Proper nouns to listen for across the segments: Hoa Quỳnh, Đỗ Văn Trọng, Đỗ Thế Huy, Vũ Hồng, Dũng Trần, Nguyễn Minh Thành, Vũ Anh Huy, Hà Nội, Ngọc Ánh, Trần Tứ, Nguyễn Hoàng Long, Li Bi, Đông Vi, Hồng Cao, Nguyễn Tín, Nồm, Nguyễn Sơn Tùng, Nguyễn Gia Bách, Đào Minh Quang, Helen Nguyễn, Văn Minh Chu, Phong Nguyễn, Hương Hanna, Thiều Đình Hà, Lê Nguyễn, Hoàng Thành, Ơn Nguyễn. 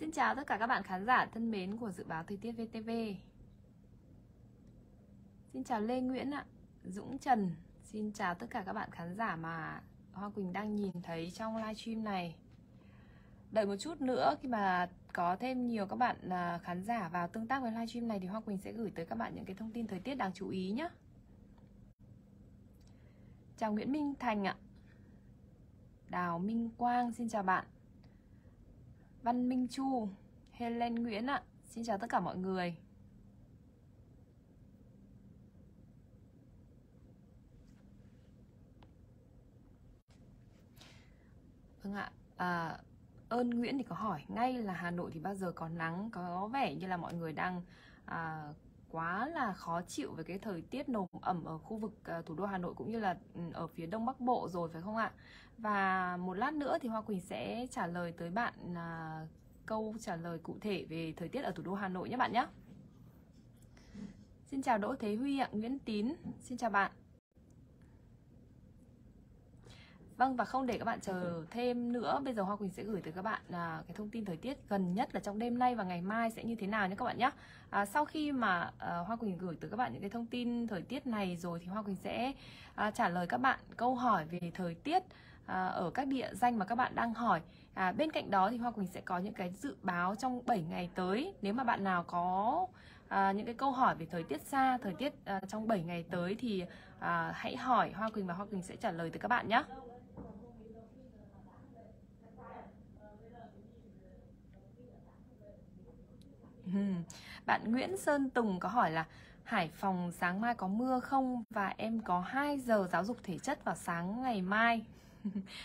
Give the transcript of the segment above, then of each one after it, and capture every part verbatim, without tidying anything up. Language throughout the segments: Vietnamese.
Xin chào tất cả các bạn khán giả thân mến của Dự báo Thời tiết vê tê vê. Xin chào Lê Nguyễn ạ, Dũng Trần. Xin chào tất cả các bạn khán giả mà Hoa Quỳnh đang nhìn thấy trong livestream này. Đợi một chút nữa khi mà có thêm nhiều các bạn khán giả vào tương tác với livestream này thì Hoa Quỳnh sẽ gửi tới các bạn những cái thông tin thời tiết đáng chú ý nhé. Chào Nguyễn Minh Thành ạ, Đào Minh Quang, xin chào bạn. Văn Minh Chu, Helen Nguyễn ạ, xin chào tất cả mọi người. Vâng ạ, à, Ơn Nguyễn thì có hỏi ngay là Hà Nội thì bao giờ có nắng, có vẻ như là mọi người đang à, quá là khó chịu với cái thời tiết nồm ẩm ở khu vực à, thủ đô Hà Nội cũng như là ở phía Đông Bắc Bộ rồi phải không ạ? Và một lát nữa thì Hoa Quỳnh sẽ trả lời tới bạn à, câu trả lời cụ thể về thời tiết ở thủ đô Hà Nội nhé bạn nhé. Xin chào Đỗ Thế Huy ạ, Nguyễn Tín, xin chào bạn. Vâng, và không để các bạn chờ thêm nữa, bây giờ Hoa Quỳnh sẽ gửi tới các bạn à, cái thông tin thời tiết gần nhất là trong đêm nay và ngày mai sẽ như thế nào nhé các bạn nhé. À, sau khi mà à, Hoa Quỳnh gửi tới các bạn những cái thông tin thời tiết này rồi thì Hoa Quỳnh sẽ à, trả lời các bạn câu hỏi về thời tiết à, ở các địa danh mà các bạn đang hỏi. À, bên cạnh đó thì Hoa Quỳnh sẽ có những cái dự báo trong bảy ngày tới. Nếu mà bạn nào có à, những cái câu hỏi về thời tiết xa, thời tiết à, trong bảy ngày tới thì à, hãy hỏi Hoa Quỳnh và Hoa Quỳnh sẽ trả lời tới các bạn nhé. Bạn Nguyễn Sơn Tùng có hỏi là Hải Phòng sáng mai có mưa không và em có hai giờ giáo dục thể chất vào sáng ngày mai.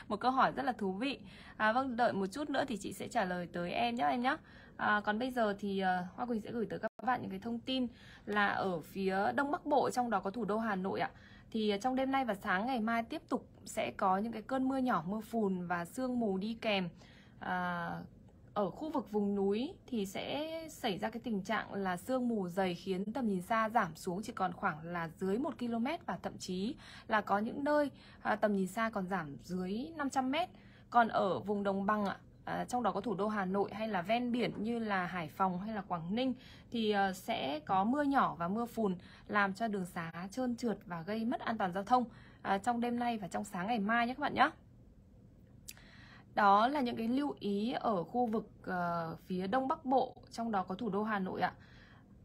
Một câu hỏi rất là thú vị. À, vâng, đợi một chút nữa thì chị sẽ trả lời tới em nhé em nhé. À, còn bây giờ thì uh, Hoa Quỳnh sẽ gửi tới các bạn những cái thông tin là ở phía Đông Bắc Bộ, trong đó có thủ đô Hà Nội ạ. Thì trong đêm nay và sáng ngày mai tiếp tục sẽ có những cái cơn mưa nhỏ, mưa phùn và sương mù đi kèm. À, ở khu vực vùng núi thì sẽ xảy ra cái tình trạng là sương mù dày khiến tầm nhìn xa giảm xuống chỉ còn khoảng là dưới một ki lô mét và thậm chí là có những nơi à, tầm nhìn xa còn giảm dưới năm trăm mét. Còn ở vùng đồng bằng, à, trong đó có thủ đô Hà Nội hay là ven biển như là Hải Phòng hay là Quảng Ninh thì à, sẽ có mưa nhỏ và mưa phùn làm cho đường xá trơn trượt và gây mất an toàn giao thông à, trong đêm nay và trong sáng ngày mai nhé các bạn nhé. Đó là những cái lưu ý ở khu vực uh, phía Đông Bắc Bộ, trong đó có thủ đô Hà Nội ạ.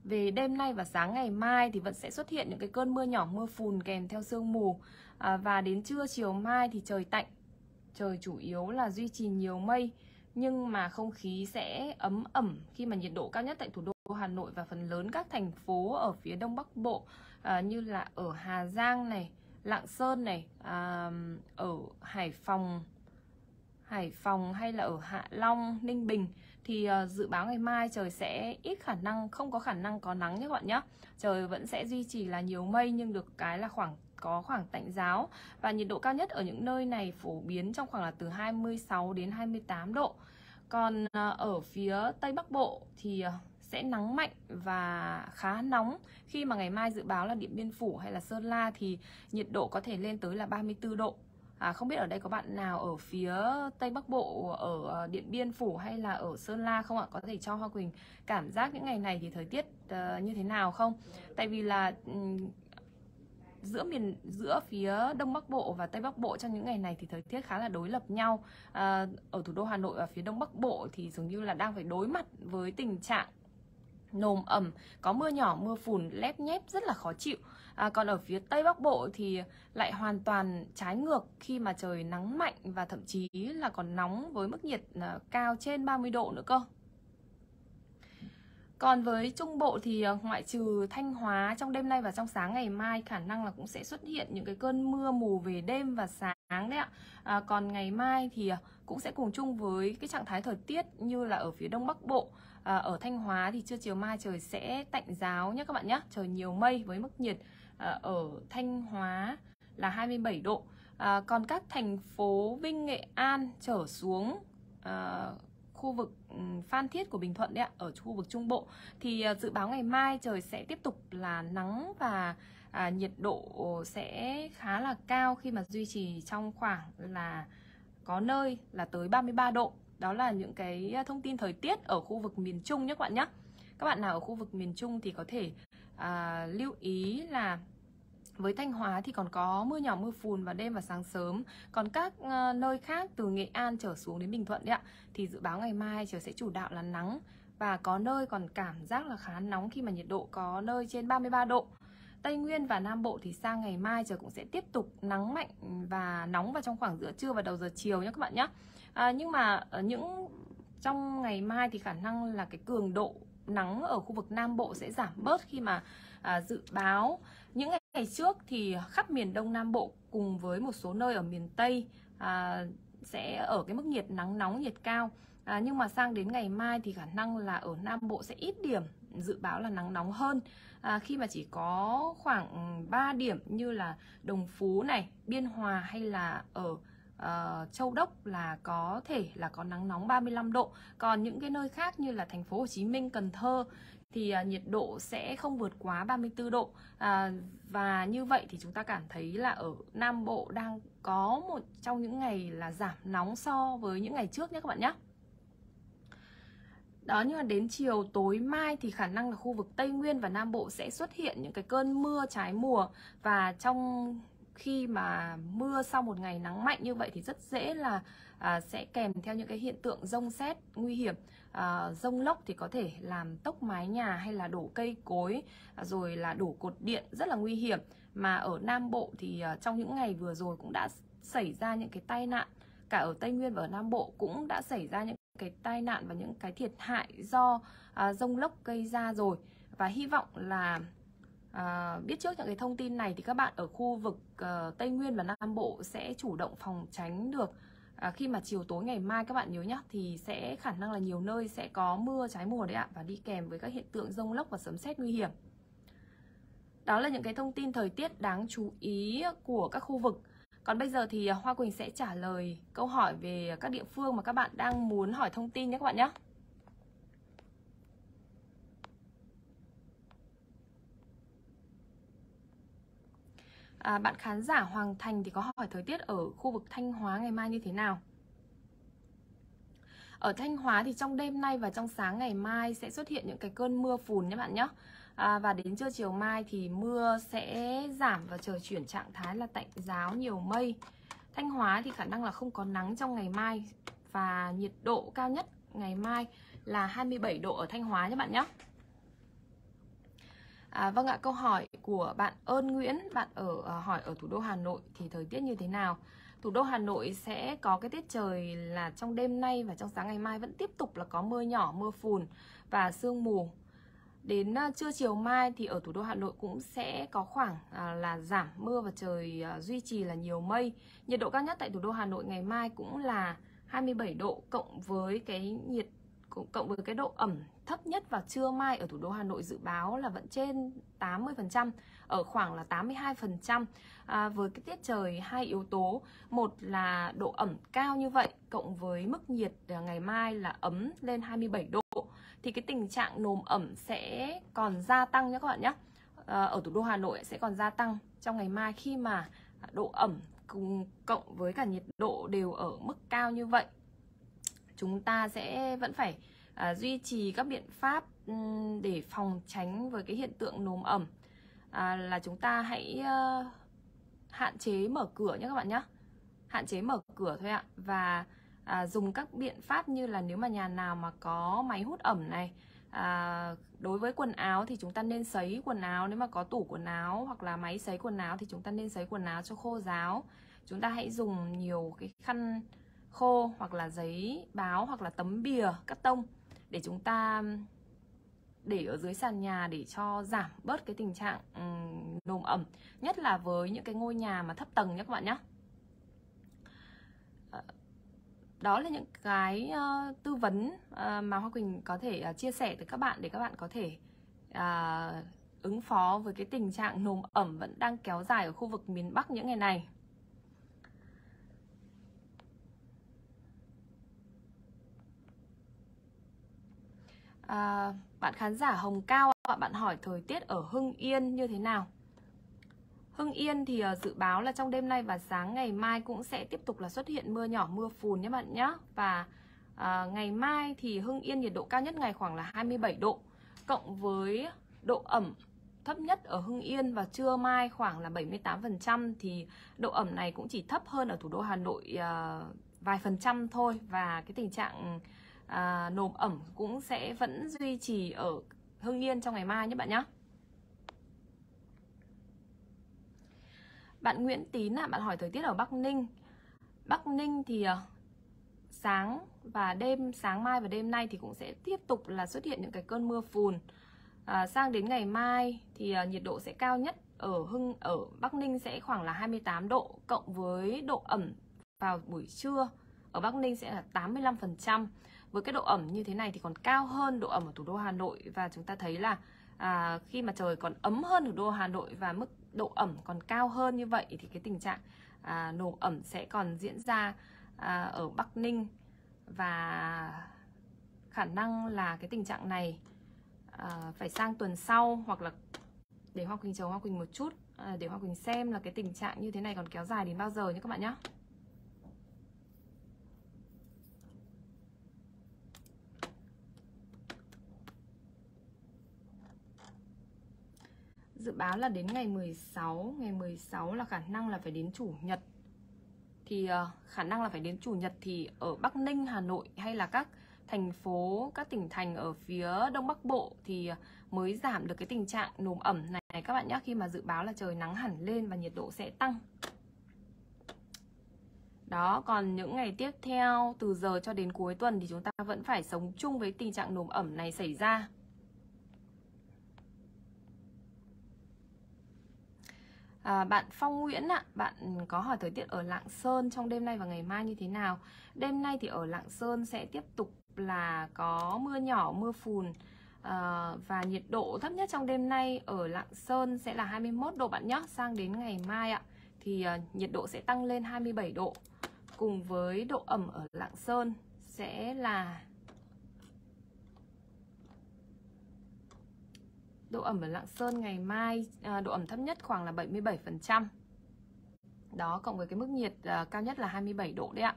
Về đêm nay và sáng ngày mai thì vẫn sẽ xuất hiện những cái cơn mưa nhỏ, mưa phùn kèm theo sương mù. Uh, và đến trưa chiều mai thì trời tạnh, trời chủ yếu là duy trì nhiều mây. Nhưng mà không khí sẽ ấm ẩm khi mà nhiệt độ cao nhất tại thủ đô Hà Nội và phần lớn các thành phố ở phía Đông Bắc Bộ uh, như là ở Hà Giang này, Lạng Sơn này, uh, ở Hải Phòng, Hải Phòng hay là ở Hạ Long, Ninh Bình thì uh, dự báo ngày mai trời sẽ ít khả năng, không có khả năng có nắng nhé các bạn nhé. Trời vẫn sẽ duy trì là nhiều mây nhưng được cái là khoảng có khoảng tạnh ráo và nhiệt độ cao nhất ở những nơi này phổ biến trong khoảng là từ hai mươi sáu đến hai mươi tám độ. Còn uh, ở phía Tây Bắc Bộ thì uh, sẽ nắng mạnh và khá nóng khi mà ngày mai dự báo là Điện Biên Phủ hay là Sơn La thì nhiệt độ có thể lên tới là ba mươi tư độ. À, không biết ở đây có bạn nào ở phía Tây Bắc Bộ, ở Điện Biên Phủ hay là ở Sơn La không ạ? Có thể cho Hoa Quỳnh cảm giác những ngày này thì thời tiết uh, như thế nào không? Tại vì là um, giữa miền giữa phía Đông Bắc Bộ và Tây Bắc Bộ trong những ngày này thì thời tiết khá là đối lập nhau. Uh, ở thủ đô Hà Nội và phía Đông Bắc Bộ thì dường như là đang phải đối mặt với tình trạng nồm ẩm, có mưa nhỏ, mưa phùn, lép nhép rất là khó chịu. À, còn ở phía Tây Bắc Bộ thì lại hoàn toàn trái ngược khi mà trời nắng mạnh và thậm chí là còn nóng với mức nhiệt cao trên ba mươi độ nữa cơ. Còn với Trung Bộ thì ngoại trừ Thanh Hóa, trong đêm nay và trong sáng ngày mai khả năng là cũng sẽ xuất hiện những cái cơn mưa mù về đêm và sáng đấy ạ. À, còn ngày mai thì cũng sẽ cùng chung với cái trạng thái thời tiết như là ở phía Đông Bắc Bộ. À, ở Thanh Hóa thì trưa chiều mai trời sẽ tạnh ráo nhé các bạn nhé. Trời nhiều mây với mức nhiệt à, ở Thanh Hóa là hai mươi bảy độ. À, còn các thành phố Vinh, Nghệ An trở xuống à, khu vực Phan Thiết của Bình Thuận đấy ạ, ở khu vực Trung Bộ thì à, dự báo ngày mai trời sẽ tiếp tục là nắng và à, nhiệt độ sẽ khá là cao khi mà duy trì trong khoảng là có nơi là tới ba mươi ba độ. Đó là những cái thông tin thời tiết ở khu vực miền Trung nhé các bạn nhé. Các bạn nào ở khu vực miền Trung thì có thể à, lưu ý là với Thanh Hóa thì còn có mưa nhỏ mưa phùn vào đêm và sáng sớm. Còn các uh, nơi khác từ Nghệ An trở xuống đến Bình Thuận đấy ạ, thì dự báo ngày mai trời sẽ chủ đạo là nắng và có nơi còn cảm giác là khá nóng khi mà nhiệt độ có nơi trên ba mươi ba độ. Tây Nguyên và Nam Bộ thì sang ngày mai trời cũng sẽ tiếp tục nắng mạnh và nóng vào trong khoảng giữa trưa và đầu giờ chiều nhé các bạn nhé. À, nhưng mà ở những trong ngày mai thì khả năng là cái cường độ nắng ở khu vực Nam Bộ sẽ giảm bớt khi mà à, dự báo những ngày trước thì khắp miền Đông Nam Bộ cùng với một số nơi ở miền Tây à, sẽ ở cái mức nhiệt nắng nóng, nhiệt cao. À, nhưng mà sang đến ngày mai thì khả năng là ở Nam Bộ sẽ ít điểm dự báo là nắng nóng hơn, à, khi mà chỉ có khoảng ba điểm như là Đồng Phú này, Biên Hòa hay là ở uh, Châu Đốc là có thể là có nắng nóng ba mươi lăm độ. Còn những cái nơi khác như là thành phố Hồ Chí Minh, Cần Thơ thì uh, nhiệt độ sẽ không vượt quá ba mươi tư độ. uh, Và như vậy thì chúng ta cảm thấy là ở Nam Bộ đang có một trong những ngày là giảm nóng so với những ngày trước nhé các bạn nhé. Đó, nhưng mà đến chiều tối mai thì khả năng là khu vực Tây Nguyên và Nam Bộ sẽ xuất hiện những cái cơn mưa trái mùa. Và trong khi mà mưa sau một ngày nắng mạnh như vậy thì rất dễ là à, sẽ kèm theo những cái hiện tượng dông sét nguy hiểm. À, dông lốc thì có thể làm tốc mái nhà hay là đổ cây cối, à, rồi là đổ cột điện rất là nguy hiểm. Mà ở Nam Bộ thì à, trong những ngày vừa rồi cũng đã xảy ra những cái tai nạn. Cả ở Tây Nguyên và ở Nam Bộ cũng đã xảy ra những cái tai nạn và những cái thiệt hại do à, dông lốc gây ra rồi. Và hy vọng là à, biết trước những cái thông tin này thì các bạn ở khu vực à, Tây Nguyên và Nam Bộ sẽ chủ động phòng tránh được. à, Khi mà chiều tối ngày mai các bạn nhớ nhá, thì sẽ khả năng là nhiều nơi sẽ có mưa trái mùa đấy ạ, và đi kèm với các hiện tượng dông lốc và sấm sét nguy hiểm. Đó là những cái thông tin thời tiết đáng chú ý của các khu vực. Còn bây giờ thì Hoa Quỳnh sẽ trả lời câu hỏi về các địa phương mà các bạn đang muốn hỏi thông tin nhé các bạn nhé. À, bạn khán giả Hoàng Thành thì có hỏi thời tiết ở khu vực Thanh Hóa ngày mai như thế nào? Ở Thanh Hóa thì trong đêm nay và trong sáng ngày mai sẽ xuất hiện những cái cơn mưa phùn nhé bạn nhé. À, và đến trưa chiều mai thì mưa sẽ giảm và trời chuyển trạng thái là tạnh ráo, nhiều mây. Thanh Hóa thì khả năng là không có nắng trong ngày mai. Và nhiệt độ cao nhất ngày mai là hai mươi bảy độ ở Thanh Hóa nhé bạn nhé. à, Vâng ạ, câu hỏi của bạn Ơn Nguyễn. Bạn ở hỏi ở thủ đô Hà Nội thì thời tiết như thế nào? Thủ đô Hà Nội sẽ có cái tiết trời là trong đêm nay và trong sáng ngày mai vẫn tiếp tục là có mưa nhỏ, mưa phùn và sương mù. Đến trưa chiều mai thì ở thủ đô Hà Nội cũng sẽ có khoảng à, là giảm mưa và trời à, duy trì là nhiều mây. Nhiệt độ cao nhất tại thủ đô Hà Nội ngày mai cũng là hai mươi bảy độ, cộng với cái nhiệt cộng với cái độ ẩm thấp nhất vào trưa mai ở thủ đô Hà Nội dự báo là vẫn trên tám mươi phần trăm, ở khoảng là tám mươi hai phần trăm, à, với cái tiết trời hai yếu tố. Một là độ ẩm cao như vậy cộng với mức nhiệt ngày mai là ấm lên hai mươi bảy độ thì cái tình trạng nồm ẩm sẽ còn gia tăng nhé các bạn nhé. à, Ở thủ đô Hà Nội sẽ còn gia tăng trong ngày mai khi mà độ ẩm cùng, cộng với cả nhiệt độ đều ở mức cao như vậy. Chúng ta sẽ vẫn phải à, duy trì các biện pháp um, để phòng tránh với cái hiện tượng nồm ẩm, à, là chúng ta hãy uh, hạn chế mở cửa nhé các bạn nhé. Hạn chế mở cửa thôi ạ. Và À, dùng các biện pháp như là nếu mà nhà nào mà có máy hút ẩm này, à, đối với quần áo thì chúng ta nên sấy quần áo. Nếu mà có tủ quần áo hoặc là máy sấy quần áo thì chúng ta nên sấy quần áo cho khô ráo. Chúng ta hãy dùng nhiều cái khăn khô hoặc là giấy báo hoặc là tấm bìa cắt tông để chúng ta để ở dưới sàn nhà để cho giảm bớt cái tình trạng um, nồm ẩm, nhất là với những cái ngôi nhà mà thấp tầng nhé các bạn nhé. Đó là những cái uh, tư vấn uh, mà Hoa Quỳnh có thể uh, chia sẻ tới các bạn để các bạn có thể uh, ứng phó với cái tình trạng nồm ẩm vẫn đang kéo dài ở khu vực miền Bắc những ngày này. Uh, bạn khán giả Hồng Cao, bạn hỏi thời tiết ở Hưng Yên như thế nào? Hưng Yên thì dự báo là trong đêm nay và sáng ngày mai cũng sẽ tiếp tục là xuất hiện mưa nhỏ mưa phùn nhé bạn nhé. Và À, ngày mai thì Hưng Yên nhiệt độ cao nhất ngày khoảng là hai mươi bảy độ, cộng với độ ẩm thấp nhất ở Hưng Yên và trưa mai khoảng là bảy mươi tám phần trăm, thì độ ẩm này cũng chỉ thấp hơn ở thủ đô Hà Nội à, vài phần trăm thôi, và cái tình trạng à, nồm ẩm cũng sẽ vẫn duy trì ở Hưng Yên trong ngày mai nhé bạn nhé. Bạn Nguyễn Tín à, bạn hỏi thời tiết ở Bắc Ninh. Bắc Ninh thì à, sáng và đêm, sáng mai và đêm nay thì cũng sẽ tiếp tục là xuất hiện những cái cơn mưa phùn. À, sang đến ngày mai thì à, nhiệt độ sẽ cao nhất ở Hưng ở Bắc Ninh sẽ khoảng là hai mươi tám độ, cộng với độ ẩm vào buổi trưa ở Bắc Ninh sẽ là tám mươi lăm phần trăm. Với cái độ ẩm như thế này thì còn cao hơn độ ẩm ở thủ đô Hà Nội, và chúng ta thấy là à, khi mà trời còn ấm hơn thủ đô Hà Nội và mức độ ẩm còn cao hơn như vậy thì cái tình trạng à, nồm ẩm sẽ còn diễn ra à, ở Bắc Ninh, và khả năng là cái tình trạng này à, phải sang tuần sau, hoặc là để Hoa Quỳnh chờ Hoa Quỳnh một chút à, để Hoa Quỳnh xem là cái tình trạng như thế này còn kéo dài đến bao giờ nhé các bạn nhé. Dự báo là đến ngày mười sáu, ngày mười sáu là khả năng là phải đến chủ nhật. Thì uh, khả năng là phải đến chủ nhật thì ở Bắc Ninh, Hà Nội hay là các thành phố, các tỉnh thành ở phía Đông Bắc Bộ thì mới giảm được cái tình trạng nồm ẩm này, này các bạn nhé, khi mà dự báo là trời nắng hẳn lên và nhiệt độ sẽ tăng. Đó, còn những ngày tiếp theo từ giờ cho đến cuối tuần thì chúng ta vẫn phải sống chung với tình trạng nồm ẩm này xảy ra. À, bạn Phong Nguyễn ạ, bạn có hỏi thời tiết ở Lạng Sơn trong đêm nay và ngày mai như thế nào. Đêm nay thì ở Lạng Sơn sẽ tiếp tục là có mưa nhỏ, mưa phùn à, và nhiệt độ thấp nhất trong đêm nay ở Lạng Sơn sẽ là hai mươi mốt độ bạn nhé. Sang đến ngày mai ạ thì à, nhiệt độ sẽ tăng lên hai mươi bảy độ, cùng với độ ẩm ở Lạng Sơn sẽ là độ ẩm ở Lạng Sơn ngày mai, độ ẩm thấp nhất khoảng là bảy mươi bảy phần trăm. Đó, cộng với cái mức nhiệt cao nhất là hai mươi bảy độ đấy ạ.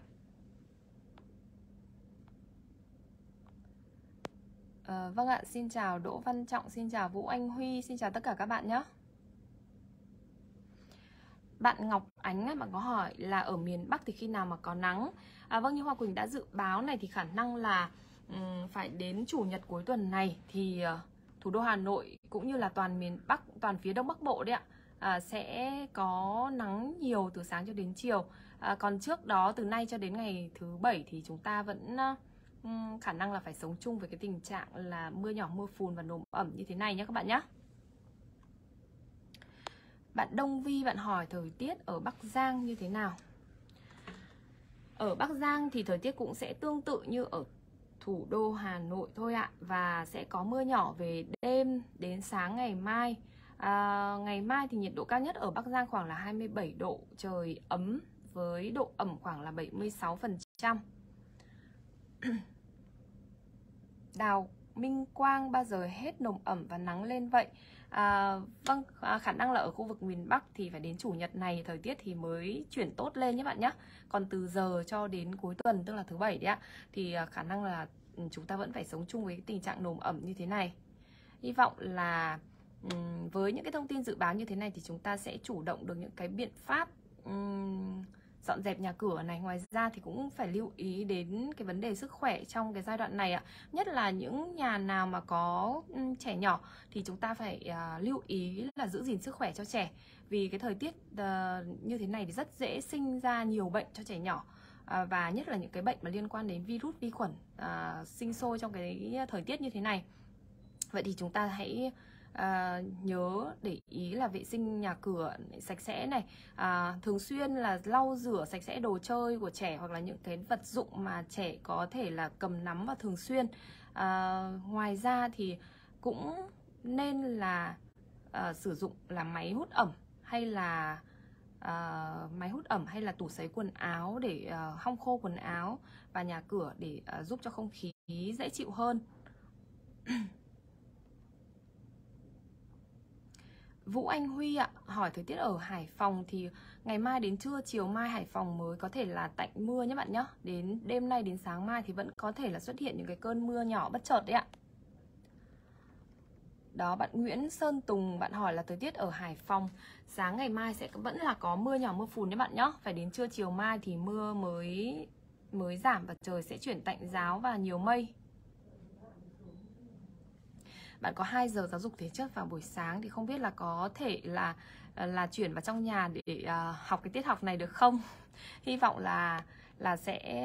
À, vâng ạ, xin chào Đỗ Văn Trọng, xin chào Vũ Anh Huy, xin chào tất cả các bạn nhé. Bạn Ngọc Ánh, bạn có hỏi là ở miền Bắc thì khi nào mà có nắng? À, vâng, như Hoa Quỳnh đã dự báo này thì khả năng là um, phải đến chủ nhật cuối tuần này thì... Uh, thủ đô Hà Nội cũng như là toàn miền Bắc, toàn phía Đông Bắc Bộ đấy ạ, à, sẽ có nắng nhiều từ sáng cho đến chiều. À, còn trước đó từ nay cho đến ngày thứ bảy thì chúng ta vẫn um, khả năng là phải sống chung với cái tình trạng là mưa nhỏ, mưa phùn và nồm ẩm như thế này nhé các bạn nhé. Bạn Đông Vi, bạn hỏi thời tiết ở Bắc Giang như thế nào? Ở Bắc Giang thì thời tiết cũng sẽ tương tự như ở thủ đô Hà Nội thôi ạ, và sẽ có mưa nhỏ về đêm đến sáng ngày mai. À, ngày mai thì nhiệt độ cao nhất ở Bắc Giang khoảng là hai mươi bảy độ, trời ấm với độ ẩm khoảng là bảy mươi sáu phần trăm. Đào Minh Quang, bao giờ hết nồm ẩm và nắng lên vậy? À, vâng, khả năng là ở khu vực miền Bắc thì phải đến chủ nhật này thời tiết thì mới chuyển tốt lên nhé bạn nhé. Còn từ giờ cho đến cuối tuần, tức là thứ bảy đấy ạ, thì khả năng là chúng ta vẫn phải sống chung với tình trạng nồm ẩm như thế này. Hy vọng là với những cái thông tin dự báo như thế này thì chúng ta sẽ chủ động được những cái biện pháp um, dọn dẹp nhà cửa này. Ngoài ra thì cũng phải lưu ý đến cái vấn đề sức khỏe trong cái giai đoạn này ạ. Nhất là những nhà nào mà có trẻ nhỏ thì chúng ta phải uh, lưu ý là giữ gìn sức khỏe cho trẻ. Vì cái thời tiết uh, như thế này thì rất dễ sinh ra nhiều bệnh cho trẻ nhỏ. uh, Và nhất là những cái bệnh mà liên quan đến virus, vi khuẩn uh, sinh sôi trong cái thời tiết như thế này. Vậy thì chúng ta hãy... À, nhớ để ý là vệ sinh nhà cửa sạch sẽ này, à, thường xuyên là lau rửa sạch sẽ đồ chơi của trẻ hoặc là những cái vật dụng mà trẻ có thể là cầm nắm và thường xuyên. à, Ngoài ra thì cũng nên là à, sử dụng là máy hút ẩm hay là à, máy hút ẩm hay là tủ sấy quần áo để à, hong khô quần áo và nhà cửa để à, giúp cho không khí dễ chịu hơn. Vũ Anh Huy ạ, hỏi thời tiết ở Hải Phòng thì Ngày mai đến trưa, chiều mai Hải Phòng mới có thể là tạnh mưa nhé bạn nhé. Đến đêm nay đến sáng mai thì vẫn có thể là xuất hiện những cái cơn mưa nhỏ bất chợt đấy ạ. Đó, bạn Nguyễn Sơn Tùng, bạn hỏi là thời tiết ở Hải Phòng sáng ngày mai sẽ vẫn là có mưa nhỏ mưa phùn đấy bạn nhé. Phải đến trưa chiều mai thì mưa mới mới giảm và trời sẽ chuyển tạnh ráo và nhiều mây. Bạn có hai giờ giáo dục thể chất vào buổi sáng thì không biết là có thể là là chuyển vào trong nhà để uh, học cái tiết học này được không? Hy vọng là là sẽ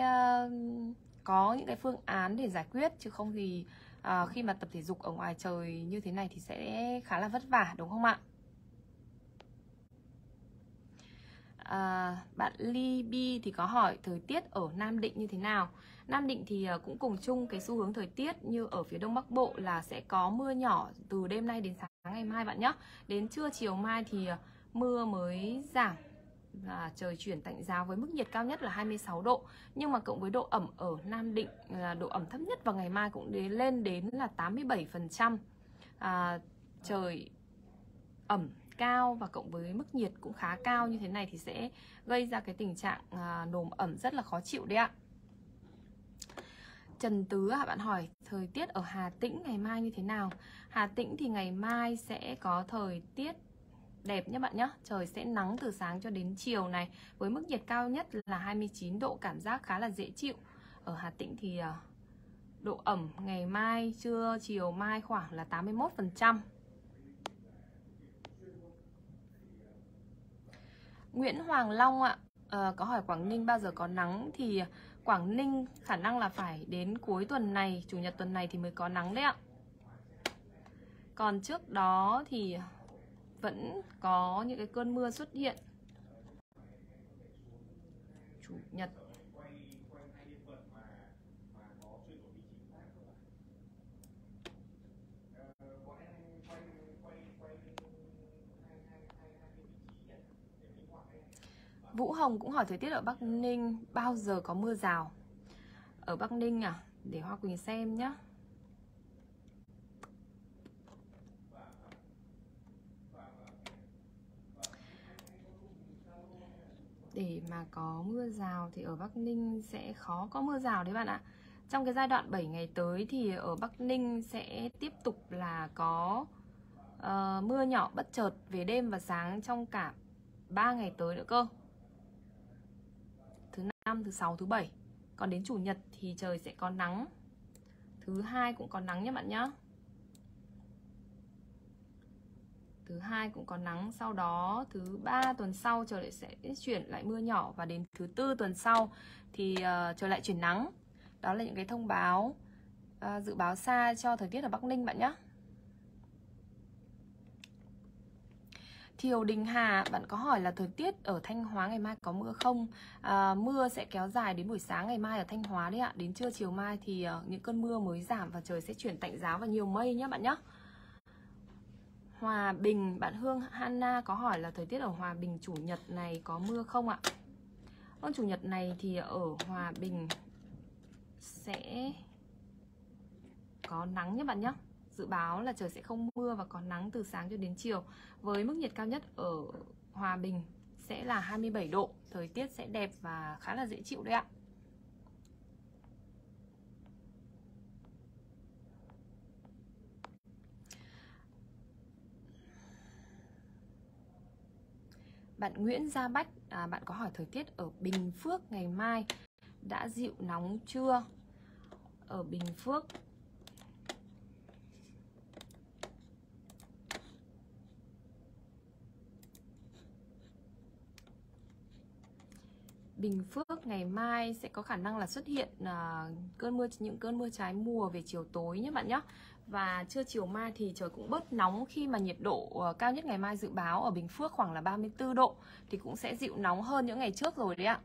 uh, có những cái phương án để giải quyết, chứ không thì uh, khi mà tập thể dục ở ngoài trời như thế này thì sẽ khá là vất vả đúng không ạ? Uh, bạn Li Bi thì có hỏi thời tiết ở Nam Định như thế nào. Nam Định thì cũng cùng chung cái xu hướng thời tiết như ở phía Đông Bắc Bộ là sẽ có mưa nhỏ từ đêm nay đến sáng ngày mai bạn nhé. Đến trưa chiều mai thì mưa mới giảm và trời chuyển tạnh ráo với mức nhiệt cao nhất là hai mươi sáu độ. Nhưng mà cộng với độ ẩm ở Nam Định là độ ẩm thấp nhất vào ngày mai cũng đến lên đến là tám mươi bảy phần trăm. À, trời ẩm cao và cộng với mức nhiệt cũng khá cao như thế này thì sẽ gây ra cái tình trạng à, nồm ẩm rất là khó chịu đấy ạ. Trần Tứ à, bạn hỏi thời tiết ở Hà Tĩnh ngày mai như thế nào? Hà Tĩnh thì ngày mai sẽ có thời tiết đẹp nhé bạn nhé. Trời sẽ nắng từ sáng cho đến chiều này, với mức nhiệt cao nhất là hai mươi chín độ, cảm giác khá là dễ chịu. Ở Hà Tĩnh thì độ ẩm ngày mai, trưa, chiều mai khoảng là tám mươi mốt phần trăm. Nguyễn Hoàng Long ạ, à, có hỏi Quảng Ninh bao giờ có nắng thì... Quảng Ninh khả năng là phải đến cuối tuần này, chủ nhật tuần này thì mới có nắng đấy ạ. Còn trước đó thì vẫn có những cái cơn mưa xuất hiện. Chủ nhật. Vũ Hồng cũng hỏi thời tiết ở Bắc Ninh bao giờ có mưa rào. Ở Bắc Ninh à, để Hoa Quỳnh xem nhé. Để mà có mưa rào thì ở Bắc Ninh sẽ khó có mưa rào đấy bạn ạ. Trong cái giai đoạn bảy ngày tới thì ở Bắc Ninh sẽ tiếp tục là có uh, mưa nhỏ bất chợt về đêm và sáng trong cả ba ngày tới nữa cơ. Thứ năm, thứ sáu, thứ bảy. Còn đến chủ nhật thì trời sẽ có nắng. Thứ hai cũng có nắng nhé bạn nhé. Thứ hai cũng có nắng, sau đó thứ ba tuần sau trời lại sẽ chuyển lại mưa nhỏ và đến thứ tư tuần sau thì uh, trời lại chuyển nắng. Đó là những cái thông báo uh, dự báo xa cho thời tiết ở Bắc Ninh bạn nhé. Thiều Đình Hà, bạn có hỏi là thời tiết ở Thanh Hóa ngày mai có mưa không? À, mưa sẽ kéo dài đến buổi sáng ngày mai ở Thanh Hóa đấy ạ. Đến trưa chiều mai thì uh, những cơn mưa mới giảm và trời sẽ chuyển tạnh ráo và nhiều mây nhé bạn nhé. Hòa Bình, bạn Hương Hanna có hỏi là thời tiết ở Hòa Bình chủ nhật này có mưa không ạ? Còn chủ nhật này thì ở Hòa Bình sẽ có nắng nhé bạn nhé. Dự báo là trời sẽ không mưa và có nắng từ sáng cho đến chiều. Với mức nhiệt cao nhất ở Hòa Bình sẽ là hai mươi bảy độ. Thời tiết sẽ đẹp và khá là dễ chịu đấy ạ. Bạn Nguyễn Gia Bách, à, bạn có hỏi thời tiết ở Bình Phước ngày mai đã dịu nóng chưa? Ở Bình Phước Bình Phước ngày mai sẽ có khả năng là xuất hiện uh, cơn mưa những cơn mưa trái mùa về chiều tối nhé bạn nhé. Và trưa chiều mai thì trời cũng bớt nóng khi mà nhiệt độ uh, cao nhất ngày mai dự báo ở Bình Phước khoảng là ba mươi tư độ thì cũng sẽ dịu nóng hơn những ngày trước rồi đấy ạ.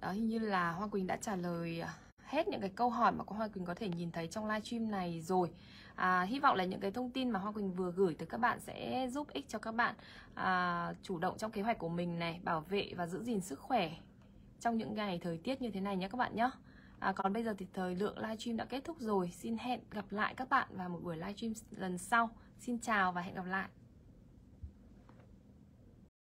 Đó, hình như là Hoa Quỳnh đã trả lời hết những cái câu hỏi mà Hoa Quỳnh có thể nhìn thấy trong livestream này rồi. À, hy vọng là những cái thông tin mà Hoa Quỳnh vừa gửi tới các bạn sẽ giúp ích cho các bạn à, chủ động trong kế hoạch của mình này, bảo vệ và giữ gìn sức khỏe trong những ngày thời tiết như thế này nhé các bạn nhé. À, còn bây giờ thì thời lượng live stream đã kết thúc rồi. Xin hẹn gặp lại các bạn vào một buổi live stream lần sau. Xin chào và hẹn gặp lại.